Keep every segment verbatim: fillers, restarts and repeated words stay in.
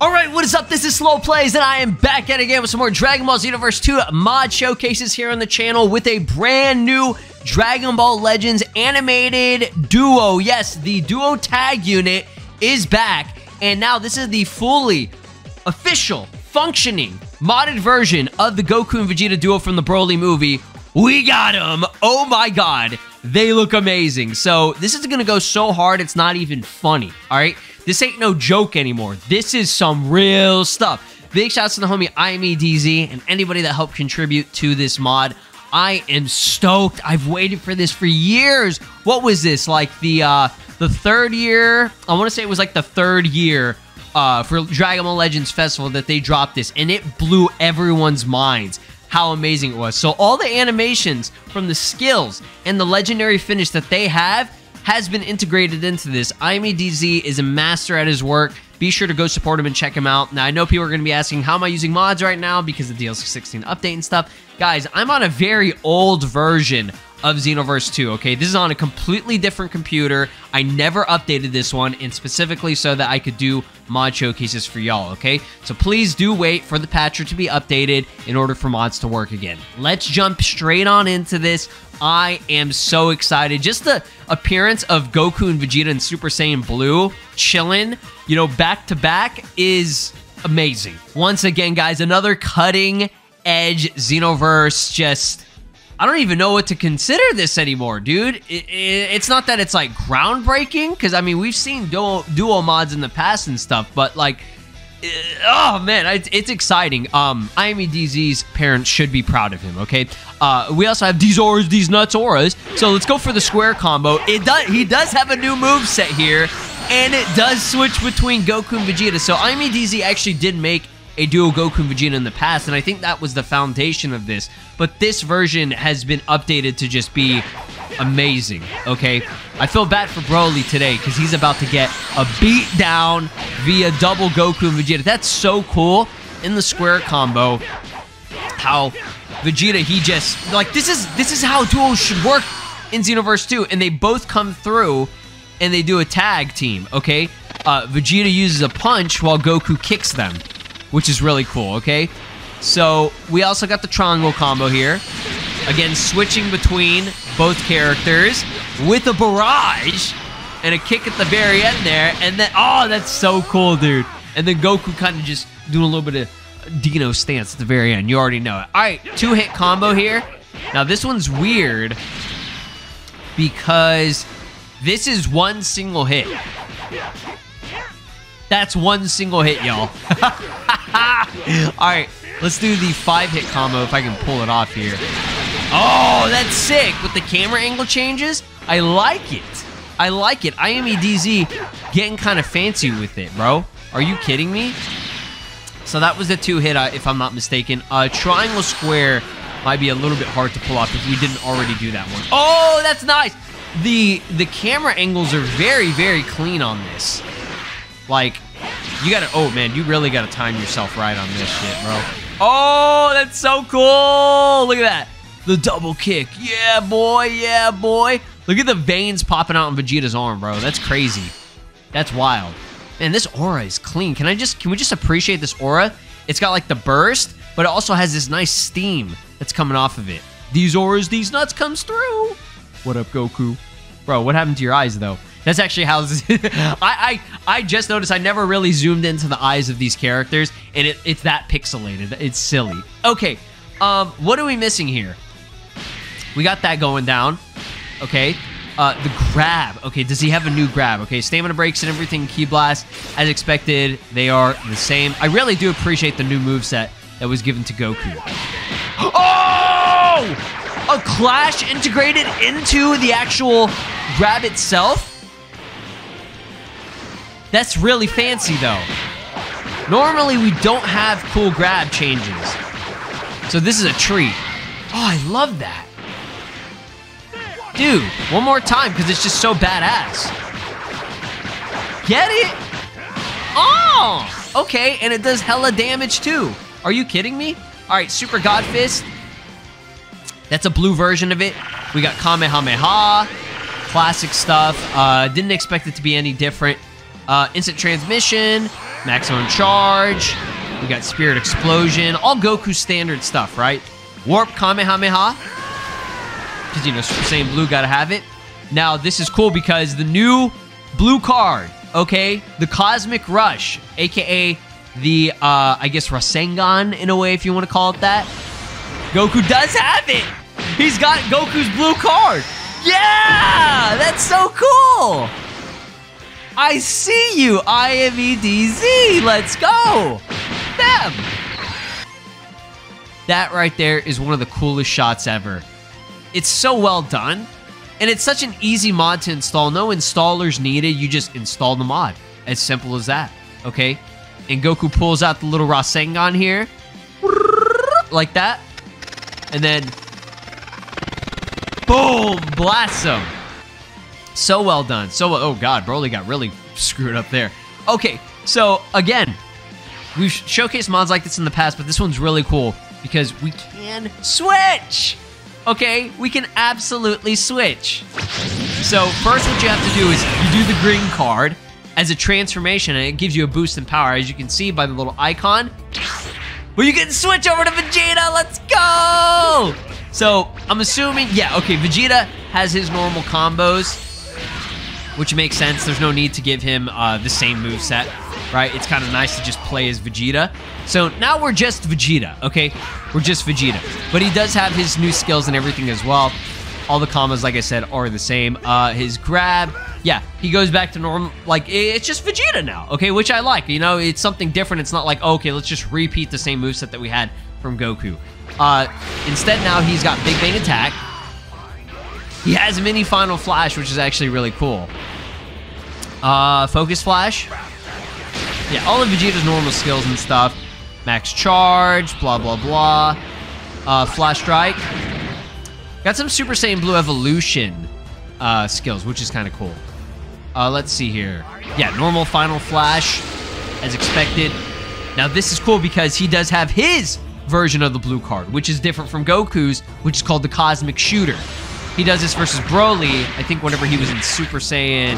Alright, what is up? This is Slow Plays, and I am back at it again with some more Dragon Ball Xenoverse two mod showcases here on the channel with a brand new Dragon Ball Legends animated duo. Yes, the duo tag unit is back, and now this is the fully official, functioning, modded version of the Goku and Vegeta duo from the Broly movie. We got them! Oh my god, they look amazing. So this is gonna go so hard, it's not even funny, alright? This ain't no joke anymore. This is some real stuff. Big shouts to the homie I M E D Z and anybody that helped contribute to this mod. I am stoked. I've waited for this for years. What was this? Like the uh, the third year? I want to say it was like the third year uh, for Dragon Ball Legends Festival that they dropped this. And it blew everyone's minds how amazing it was. So all the animations from the skills and the legendary finish that they have has been integrated into this. I M E D Z is a master at his work. Be sure to go support him and check him out. Now, I know people are going to be asking, how am I using mods right now because of the D L C sixteen update and stuff? Guys, I'm on a very old version of Xenoverse two, okay? This is on a completely different computer. I never updated this one, and specifically so that I could do mod showcases for y'all, okay? So please do wait for the patcher to be updated in order for mods to work again. Let's jump straight on into this. I am so excited. Just the appearance of Goku and Vegeta and Super Saiyan Blue chilling, you know, back to back is amazing. Once again, guys, another cutting edge Xenoverse. Just, I don't even know what to consider this anymore, dude. It, it, it's not that it's like groundbreaking, because I mean, we've seen duo, duo mods in the past and stuff, but like, it, oh man, it's, it's exciting. Um, I M E D Z's parents should be proud of him, okay? Uh, we also have these auras, these nuts auras. So let's go for the square combo. It does, he does have a new moveset here, and it does switch between Goku and Vegeta. So I M E D Z actually did make a duo Goku and Vegeta in the past, and I think that was the foundation of this, but this version has been updated to just be amazing, okay? I feel bad for Broly today, because he's about to get a beat down via double Goku and Vegeta. That's so cool in the square combo, how Vegeta, he just, like, this is, this is how duos should work in Xenoverse two, and they both come through, and they do a tag team, okay? Uh, Vegeta uses a punch while Goku kicks them, which is really cool, okay? So, we also got the triangle combo here. Again, switching between both characters with a barrage and a kick at the very end there. And then, oh, that's so cool, dude. And then Goku kind of just doing a little bit of Dino stance at the very end. You already know it. All right, two-hit combo here. Now, this one's weird because this is one single hit. That's one single hit, y'all. All right, let's do the five-hit combo if I can pull it off here. Oh, that's sick. With the camera angle changes, I like it. I like it. I M E D Z getting kind of fancy with it, bro. Are you kidding me? So that was the two-hit, uh, if I'm not mistaken. Uh, triangle square might be a little bit hard to pull off if we didn't already do that one. Oh, that's nice. The, the camera angles are very, very clean on this. Like, you gotta, oh man, you really gotta time yourself right on this shit, bro. Oh, that's so cool! Look at that. The double kick. Yeah, boy, yeah, boy. Look at the veins popping out on Vegeta's arm, bro. That's crazy. That's wild. Man, this aura is clean. Can I just, can we just appreciate this aura? It's got like the burst, but it also has this nice steam that's coming off of it. These auras, these nuts comes through. What up, Goku? Bro, what happened to your eyes, though? That's actually how this is. I, I, I just noticed I never really zoomed into the eyes of these characters, and it, it's that pixelated. It's silly. Okay, um, what are we missing here? We got that going down. Okay, uh, the grab. Okay, does he have a new grab? Okay, stamina breaks and everything, ki blast. As expected, they are the same. I really do appreciate the new moveset that was given to Goku. Oh! A clash integrated into the actual grab itself? That's really fancy, though. Normally, we don't have cool grab changes. So this is a treat. Oh, I love that. Dude, one more time, because it's just so badass. Get it? Oh! Okay, and it does hella damage, too. Are you kidding me? All right, Super God Fist. That's a blue version of it. We got Kamehameha, classic stuff. Uh, didn't expect it to be any different. Uh, Instant Transmission, Maximum Charge, we got Spirit Explosion, all Goku standard stuff, right? Warp Kamehameha, because, you know, Super Saiyan Blue gotta have it. Now, this is cool because the new blue card, okay? The Cosmic Rush, a k a the, uh, I guess, Rasengan, in a way, if you want to call it that. Goku does have it! He's got Goku's blue card! Yeah! That's so cool! I see you, I M E D Z! Let's go! Damn! That right there is one of the coolest shots ever. It's so well done, and it's such an easy mod to install. No installers needed, you just install the mod. As simple as that, okay? And Goku pulls out the little Rasengan here, like that, and then boom, blast him. So well done. So, oh god, Broly got really screwed up there. Okay, so again, we've showcased mods like this in the past, but this one's really cool because we can switch. Okay, we can absolutely switch. So first what you have to do is you do the green card as a transformation, and it gives you a boost in power, as you can see by the little icon. Well, you can switch over to Vegeta, let's go! So, I'm assuming, yeah, okay, Vegeta has his normal combos, which makes sense. There's no need to give him uh, the same moveset, right? It's kind of nice to just play as Vegeta. So now we're just Vegeta, okay? We're just Vegeta. But he does have his new skills and everything as well. All the combos, like I said, are the same. Uh, his grab, yeah, he goes back to normal. Like, it's just Vegeta now, okay? Which I like, you know? It's something different. It's not like, oh, okay, let's just repeat the same moveset that we had from Goku. Uh, instead, now he's got Big Bang Attack. He has Mini Final Flash, which is actually really cool. Uh, Focus Flash. Yeah, all of Vegeta's normal skills and stuff. Max Charge, blah, blah, blah. Uh, Flash Strike. Got some Super Saiyan Blue Evolution uh, skills, which is kind of cool. Uh, let's see here. Yeah, normal Final Flash, as expected. Now, this is cool because he does have his version of the blue card, which is different from Goku's, which is called the Cosmic Shooter. He does this versus Broly, I think whenever he was in Super Saiyan,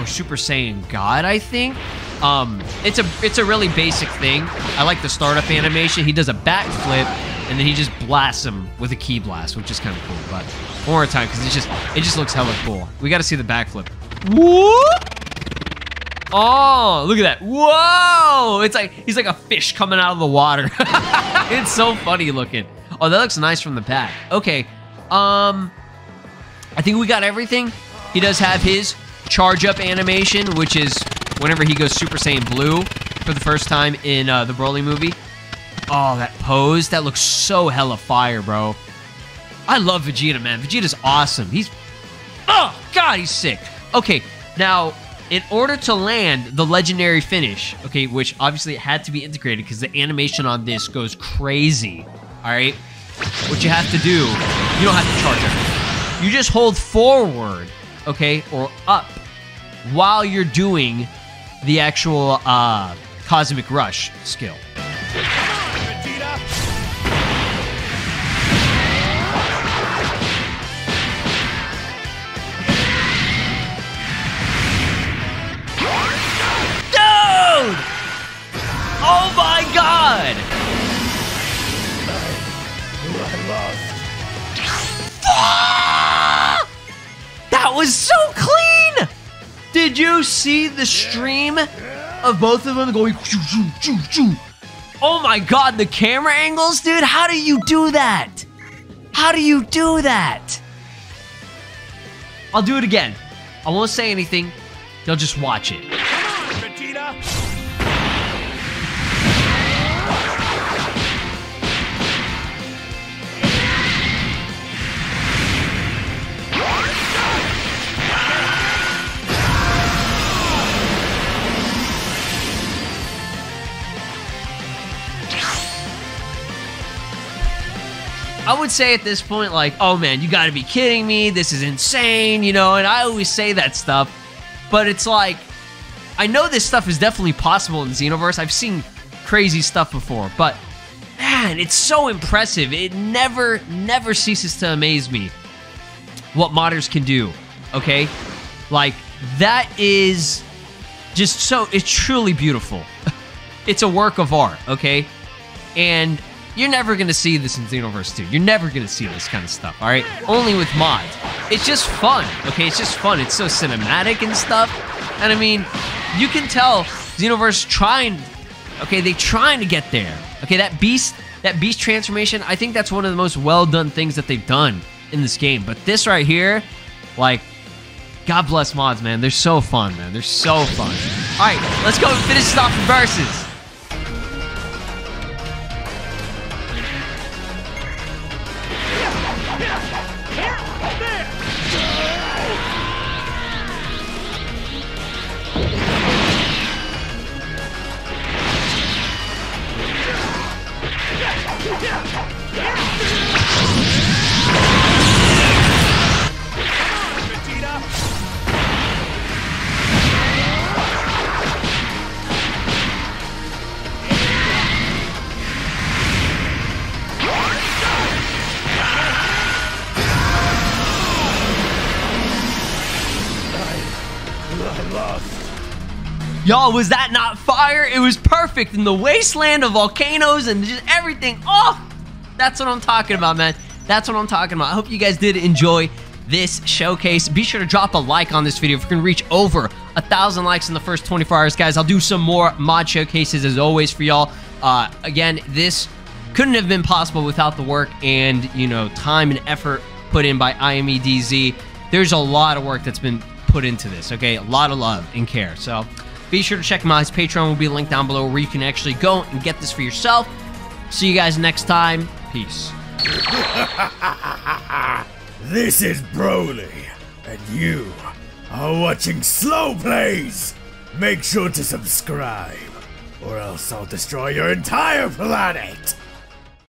or Super Saiyan God, I think. Um, it's a it's a really basic thing. I like the startup animation. He does a backflip, and then he just blasts him with a ki blast, which is kind of cool. But one more time, because it's just it just looks hella cool. We got to see the backflip. Whoop! Oh, look at that! Whoa! It's like he's like a fish coming out of the water. It's so funny looking. Oh, that looks nice from the back. Okay, um, I think we got everything. He does have his charge up animation, which is whenever he goes Super Saiyan Blue for the first time in uh, the Broly movie. Oh, that pose. That looks so hella fire, bro. I love Vegeta, man. Vegeta's awesome. He's... Oh, God, he's sick. Okay, now, in order to land the legendary finish, okay, which obviously it had to be integrated because the animation on this goes crazy, all right? What you have to do, you don't have to charge up. You just hold forward, okay, or up while you're doing the actual uh, Cosmic Rush skill. Oh my god! Ah! That was so clean! Did you see the stream of both of them going? Oh my god, the camera angles, dude! How do you do that? How do you do that? I'll do it again. I won't say anything. They'll just watch it. I would say at this point, like, oh man, you gotta be kidding me, this is insane, you know, and I always say that stuff, but it's like, I know this stuff is definitely possible in Xenoverse, I've seen crazy stuff before, but man, it's so impressive, it never, never ceases to amaze me what modders can do okay? Like, that is just so, it's truly beautiful. It's a work of art, okay? And you're never going to see this in Xenoverse two. You're never going to see this kind of stuff, all right? Only with mods. It's just fun, okay? It's just fun. It's so cinematic and stuff. And I mean, you can tell Xenoverse trying, okay, they trying to get there. Okay, that beast, that beast transformation, I think that's one of the most well-done things that they've done in this game. But this right here, like, God bless mods, man. They're so fun, man. They're so fun. All right, let's go and finish this off with Versus. Y'all, was that not fire? It was perfect in the wasteland of volcanoes and just everything. Oh, that's what I'm talking about, man. That's what I'm talking about. I hope you guys did enjoy this showcase. Be sure to drop a like on this video. If we can reach over a thousand likes in the first twenty-four hours, guys, I'll do some more mod showcases as always for y'all. Uh, again, this couldn't have been possible without the work and, you know, time and effort put in by I M E D Z. There's a lot of work that's been put into this, okay? A lot of love and care, so... Be sure to check him out. His Patreon will be linked down below where you can actually go and get this for yourself. See you guys next time. Peace. This is Broly, and you are watching Slow Plays. Make sure to subscribe, or else I'll destroy your entire planet.